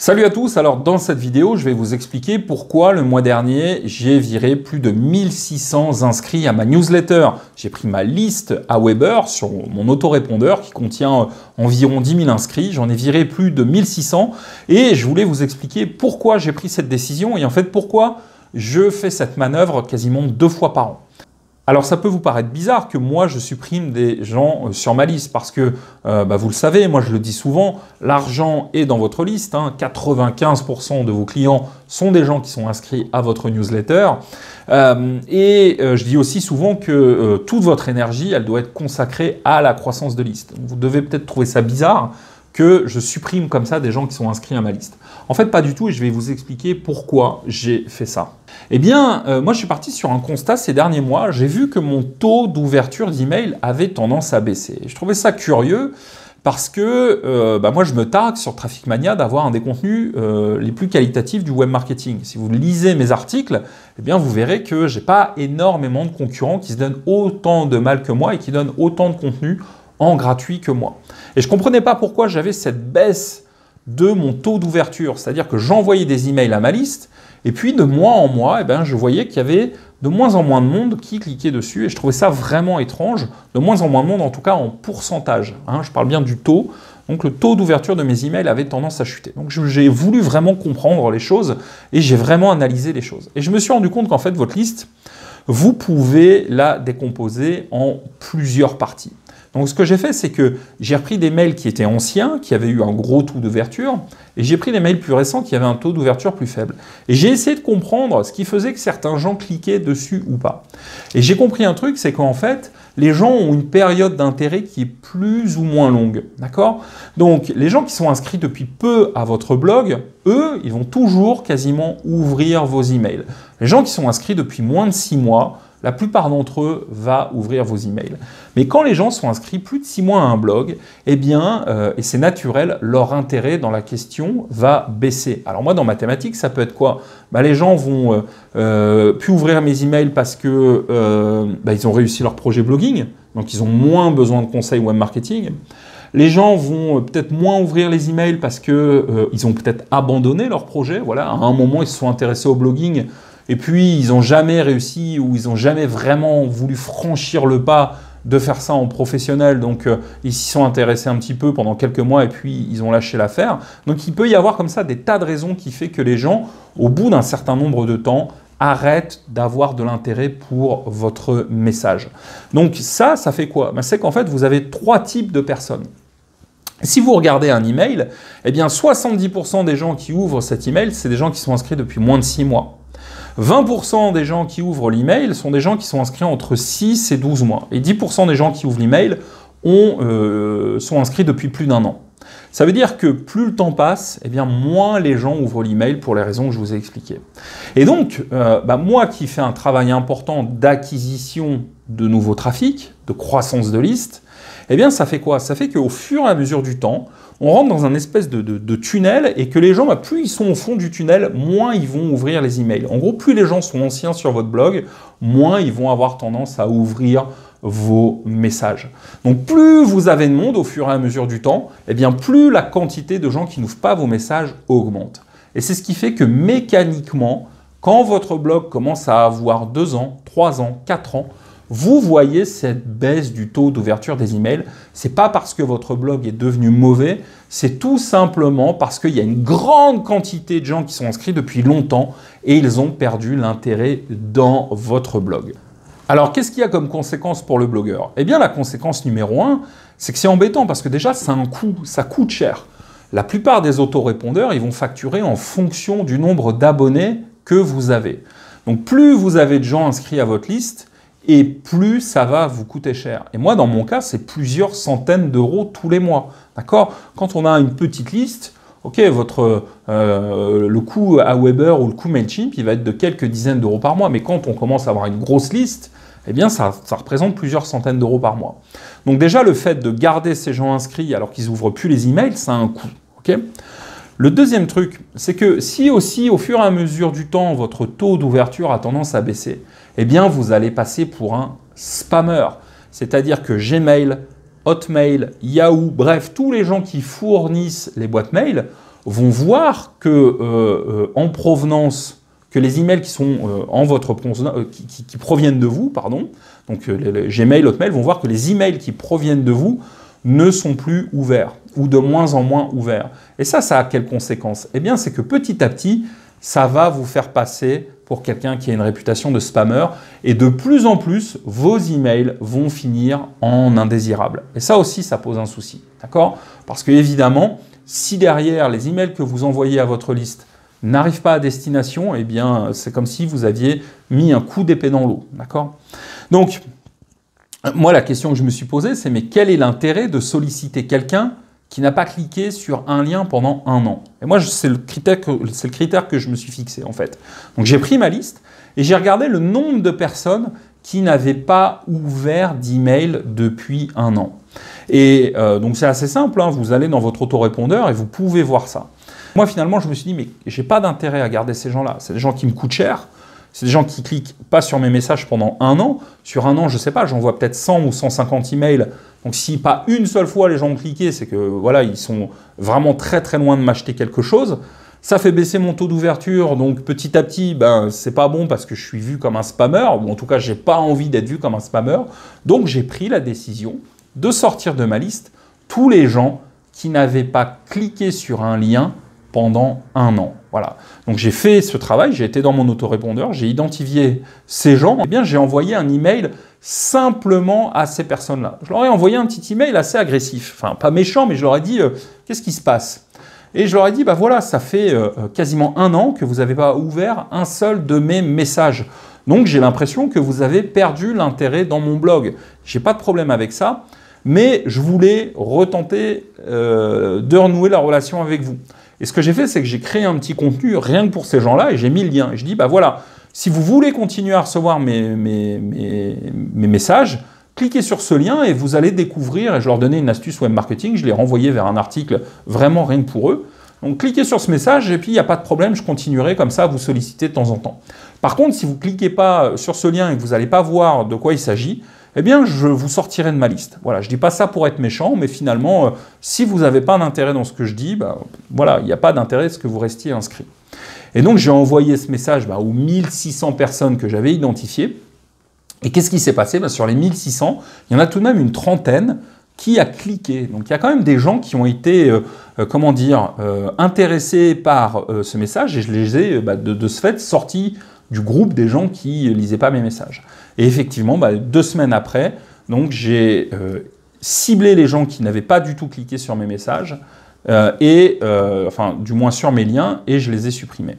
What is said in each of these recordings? Salut à tous, alors dans cette vidéo, je vais vous expliquer pourquoi le mois dernier, j'ai viré plus de 1600 inscrits à ma newsletter. J'ai pris ma liste AWeber sur mon autorépondeur qui contient environ 10 000 inscrits. J'en ai viré plus de 1600 et je voulais vous expliquer pourquoi j'ai pris cette décision et en fait pourquoi je fais cette manœuvre quasiment 2 fois par an. Alors ça peut vous paraître bizarre que moi je supprime des gens sur ma liste parce que, vous le savez, moi je le dis souvent, l'argent est dans votre liste, hein, 95% de vos clients sont des gens qui sont inscrits à votre newsletter et je dis aussi souvent que toute votre énergie, elle doit être consacrée à la croissance de liste. Vous devez peut-être trouver ça bizarre que je supprime comme ça des gens qui sont inscrits à ma liste. En fait, pas du tout, et je vais vous expliquer pourquoi j'ai fait ça. Eh bien, moi, je suis parti sur un constat ces derniers mois. J'ai vu que mon taux d'ouverture d'email avait tendance à baisser. Je trouvais ça curieux parce que moi, je me targue sur Traffic Mania d'avoir un des contenus les plus qualitatifs du web marketing. Si vous lisez mes articles, eh bien, vous verrez que j'ai pas énormément de concurrents qui se donnent autant de mal que moi et qui donnent autant de contenu en gratuit que moi. Et je ne comprenais pas pourquoi j'avais cette baisse de mon taux d'ouverture, c'est-à-dire que j'envoyais des emails à ma liste et puis de mois en mois, eh bien, je voyais qu'il y avait de moins en moins de monde qui cliquait dessus et je trouvais ça vraiment étrange, de moins en moins de monde en tout cas en pourcentage, hein, je parle bien du taux, donc le taux d'ouverture de mes emails avait tendance à chuter. Donc j'ai voulu vraiment comprendre les choses et j'ai vraiment analysé les choses. Et je me suis rendu compte qu'en fait votre liste, vous pouvez la décomposer en plusieurs parties. Donc ce que j'ai fait, c'est que j'ai repris des mails qui étaient anciens, qui avaient eu un gros taux d'ouverture, et j'ai pris des mails plus récents qui avaient un taux d'ouverture plus faible. Et j'ai essayé de comprendre ce qui faisait que certains gens cliquaient dessus ou pas. Et j'ai compris un truc, c'est qu'en fait, les gens ont une période d'intérêt qui est plus ou moins longue, d'accord? Donc les gens qui sont inscrits depuis peu à votre blog, eux, ils vont toujours quasiment ouvrir vos emails. Les gens qui sont inscrits depuis moins de 6 mois, la plupart d'entre eux va ouvrir vos emails. Mais quand les gens sont inscrits plus de 6 mois à un blog, eh bien, et c'est naturel, leur intérêt dans la question va baisser. Alors moi, dans ma thématique, ça peut être quoi? Les gens vont plus ouvrir mes emails parce que ils ont réussi leur projet blogging, donc ils ont moins besoin de conseils web marketing. Les gens vont peut-être moins ouvrir les emails parce qu'ils ont peut-être abandonné leur projet. Voilà, à un moment, ils se sont intéressés au blogging, et puis, ils n'ont jamais réussi ou ils n'ont jamais vraiment voulu franchir le pas de faire ça en professionnel. Donc, ils s'y sont intéressés un petit peu pendant quelques mois et puis ils ont lâché l'affaire. Donc, il peut y avoir comme ça des tas de raisons qui fait que les gens, au bout d'un certain nombre de temps, arrêtent d'avoir de l'intérêt pour votre message. Donc, ça fait quoi? C'est qu'en fait, vous avez 3 types de personnes. Si vous regardez un email, eh bien, 70% des gens qui ouvrent cet email, c'est des gens qui sont inscrits depuis moins de 6 mois. 20% des gens qui ouvrent l'email sont des gens qui sont inscrits entre 6 et 12 mois. Et 10% des gens qui ouvrent l'email sont inscrits depuis plus d'un an. Ça veut dire que plus le temps passe, eh bien moins les gens ouvrent l'email pour les raisons que je vous ai expliquées. Et donc, moi qui fais un travail important d'acquisition de nouveaux trafics, de croissance de liste, eh bien ça fait quoi? Ça fait qu'au fur et à mesure du temps, on rentre dans un espèce de tunnel et que les gens, plus ils sont au fond du tunnel, moins ils vont ouvrir les emails. En gros, plus les gens sont anciens sur votre blog, moins ils vont avoir tendance à ouvrir vos messages. Donc, plus vous avez de monde au fur et à mesure du temps, eh bien, plus la quantité de gens qui n'ouvrent pas vos messages augmente. Et c'est ce qui fait que mécaniquement, quand votre blog commence à avoir 2 ans, 3 ans, 4 ans, vous voyez cette baisse du taux d'ouverture des emails. C'est pas parce que votre blog est devenu mauvais, c'est tout simplement parce qu'il y a une grande quantité de gens qui sont inscrits depuis longtemps et ils ont perdu l'intérêt dans votre blog. Alors, qu'est-ce qu'il y a comme conséquence pour le blogueur? Eh bien, la conséquence numéro 1, c'est que c'est embêtant parce que déjà, ça a un coût, ça coûte cher. La plupart des autorépondeurs, ils vont facturer en fonction du nombre d'abonnés que vous avez. Donc, plus vous avez de gens inscrits à votre liste, et plus ça va vous coûter cher. Et moi, dans mon cas, c'est plusieurs centaines d'euros tous les mois. D'accord? Quand on a une petite liste, ok, le coût AWeber ou le coût MailChimp, il va être de quelques dizaines d'euros par mois. Mais quand on commence à avoir une grosse liste, eh bien, ça représente plusieurs centaines d'euros par mois. Donc déjà, le fait de garder ces gens inscrits alors qu'ils n'ouvrent plus les emails, ça a un coût. Ok? Le deuxième truc, c'est que si aussi, au fur et à mesure du temps, votre taux d'ouverture a tendance à baisser, eh bien, vous allez passer pour un spammer. C'est-à-dire que Gmail, Hotmail, Yahoo, bref, tous les gens qui fournissent les boîtes mail, vont voir que en provenance, que les emails qui sont en votre qui proviennent de vous, pardon, donc les Gmail, Hotmail vont voir que les emails qui proviennent de vous ne sont plus ouverts ou de moins en moins ouverts. Et ça, ça a quelles conséquences? Eh bien, c'est que petit à petit, ça va vous faire passer pour quelqu'un qui a une réputation de spammeur et de plus en plus, vos emails vont finir en indésirables. Et ça aussi, ça pose un souci, d'accord? Parce que évidemment, si derrière les emails que vous envoyez à votre liste n'arrivent pas à destination, eh bien, c'est comme si vous aviez mis un coup d'épée dans l'eau, d'accord? Donc, moi, la question que je me suis posée, c'est mais quel est l'intérêt de solliciter quelqu'un qui n'a pas cliqué sur un lien pendant un an? Et moi, c'est le critère que je me suis fixé, en fait. Donc, j'ai pris ma liste et j'ai regardé le nombre de personnes qui n'avaient pas ouvert d'email depuis un an. Et donc, c'est assez simple, hein, vous allez dans votre autorépondeur et vous pouvez voir ça. Moi, finalement, je me suis dit, mais j'ai pas d'intérêt à garder ces gens-là. C'est des gens qui me coûtent cher. C'est des gens qui cliquent pas sur mes messages pendant un an. Sur un an, je sais pas, j'envoie peut-être 100 ou 150 emails. Donc, si pas une seule fois les gens ont cliqué, c'est que voilà, ils sont vraiment très très loin de m'acheter quelque chose. Ça fait baisser mon taux d'ouverture. Donc, petit à petit, ben, c'est pas bon parce que je suis vu comme un spammeur. Ou en tout cas, j'ai pas envie d'être vu comme un spammeur. Donc, j'ai pris la décision de sortir de ma liste tous les gens qui n'avaient pas cliqué sur un lien pendant un an. Voilà. Donc j'ai fait ce travail, j'ai été dans mon autorépondeur, j'ai identifié ces gens, et bien j'ai envoyé un email simplement à ces personnes-là. Je leur ai envoyé un petit email assez agressif, enfin pas méchant, mais je leur ai dit qu'est-ce qui se passe? Et je leur ai dit bah voilà, ça fait quasiment un an que vous n'avez pas ouvert un seul de mes messages. Donc j'ai l'impression que vous avez perdu l'intérêt dans mon blog. J'ai pas de problème avec ça, mais je voulais retenter de renouer la relation avec vous. Et ce que j'ai fait, c'est que j'ai créé un petit contenu rien que pour ces gens-là et j'ai mis le lien. Et je dis, bah voilà, si vous voulez continuer à recevoir mes messages, cliquez sur ce lien et vous allez découvrir. Et je leur donnais une astuce web marketing, je les renvoyais vers un article vraiment rien que pour eux. Donc cliquez sur ce message et puis il n'y a pas de problème, je continuerai comme ça à vous solliciter de temps en temps. Par contre, si vous ne cliquez pas sur ce lien et que vous n'allez pas voir de quoi il s'agit, eh bien, je vous sortirai de ma liste. Voilà, je ne dis pas ça pour être méchant, mais finalement, si vous n'avez pas d'intérêt dans ce que je dis, bah, voilà, il n'y a pas d'intérêt à ce que vous restiez inscrit. Et donc, j'ai envoyé ce message aux 1600 personnes que j'avais identifiées. Et qu'est-ce qui s'est passé? Bah, sur les 1600, il y en a tout de même une trentaine qui a cliqué. Donc, il y a quand même des gens qui ont été, comment dire, intéressés par ce message. Et je les ai, bah, de ce fait, sortis du groupe des gens qui ne lisaient pas mes messages. Et effectivement, bah, 2 semaines après, donc j'ai ciblé les gens qui n'avaient pas du tout cliqué sur mes messages, enfin du moins sur mes liens, et je les ai supprimés.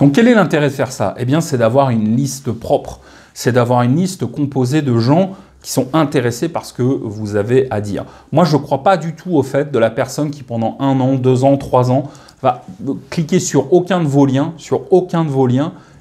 Donc quel est l'intérêt de faire ça? Eh bien, c'est d'avoir une liste propre, c'est d'avoir une liste composée de gens qui sont intéressés par ce que vous avez à dire. Moi, je ne crois pas du tout au fait de la personne qui pendant 1 an, 2 ans, 3 ans va cliquer sur aucun de vos liens,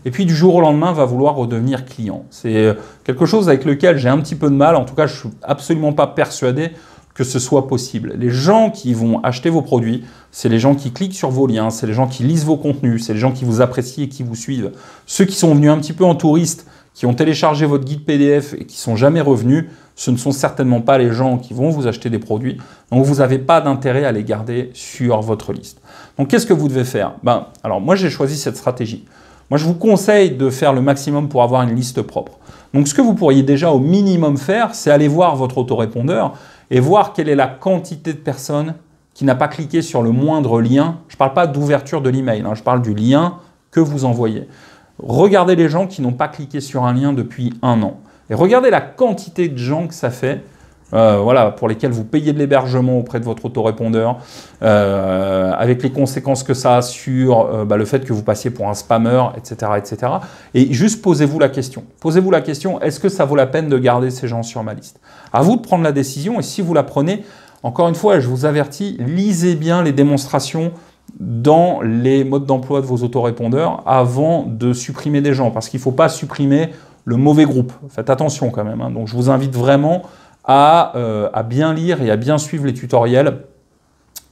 et puis du jour au lendemain, va vouloir redevenir client. C'est quelque chose avec lequel j'ai un petit peu de mal. En tout cas, je ne suis absolument pas persuadé que ce soit possible. Les gens qui vont acheter vos produits, c'est les gens qui cliquent sur vos liens, c'est les gens qui lisent vos contenus, c'est les gens qui vous apprécient et qui vous suivent. Ceux qui sont venus un petit peu en touriste, qui ont téléchargé votre guide PDF et qui ne sont jamais revenus, ce ne sont certainement pas les gens qui vont vous acheter des produits. Donc, vous n'avez pas d'intérêt à les garder sur votre liste. Donc, qu'est-ce que vous devez faire? Ben, alors, moi, j'ai choisi cette stratégie. Moi, je vous conseille de faire le maximum pour avoir une liste propre. Donc, ce que vous pourriez déjà au minimum faire, c'est aller voir votre autorépondeur et voir quelle est la quantité de personnes qui n'a pas cliqué sur le moindre lien. Je ne parle pas d'ouverture de l'email, hein, je parle du lien que vous envoyez. Regardez les gens qui n'ont pas cliqué sur un lien depuis un an. Et regardez la quantité de gens que ça fait. Voilà, pour lesquels vous payez de l'hébergement auprès de votre autorépondeur, avec les conséquences que ça a sur le fait que vous passiez pour un spammeur, etc., etc. Et juste posez-vous la question. Posez-vous la question, est-ce que ça vaut la peine de garder ces gens sur ma liste? À vous de prendre la décision et si vous la prenez, encore une fois, je vous avertis, lisez bien les démonstrations dans les modes d'emploi de vos autorépondeurs avant de supprimer des gens parce qu'il ne faut pas supprimer le mauvais groupe. Faites attention quand même, hein. Donc, je vous invite vraiment à bien lire et à bien suivre les tutoriels.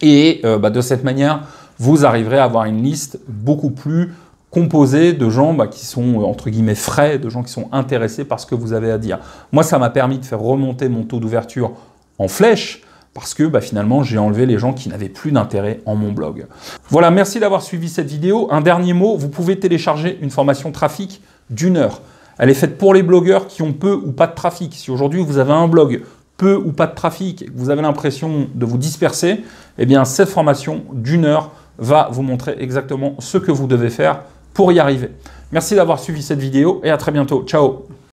Et de cette manière, vous arriverez à avoir une liste beaucoup plus composée de gens qui sont, entre guillemets, frais, de gens qui sont intéressés par ce que vous avez à dire. Moi, ça m'a permis de faire remonter mon taux d'ouverture en flèche, parce que finalement, j'ai enlevé les gens qui n'avaient plus d'intérêt en mon blog. Voilà, merci d'avoir suivi cette vidéo. Un dernier mot, vous pouvez télécharger une formation trafic d'1 heure. Elle est faite pour les blogueurs qui ont peu ou pas de trafic. Si aujourd'hui, vous avez un blog, peu ou pas de trafic, vous avez l'impression de vous disperser, eh bien, cette formation d'1 heure va vous montrer exactement ce que vous devez faire pour y arriver. Merci d'avoir suivi cette vidéo et à très bientôt. Ciao!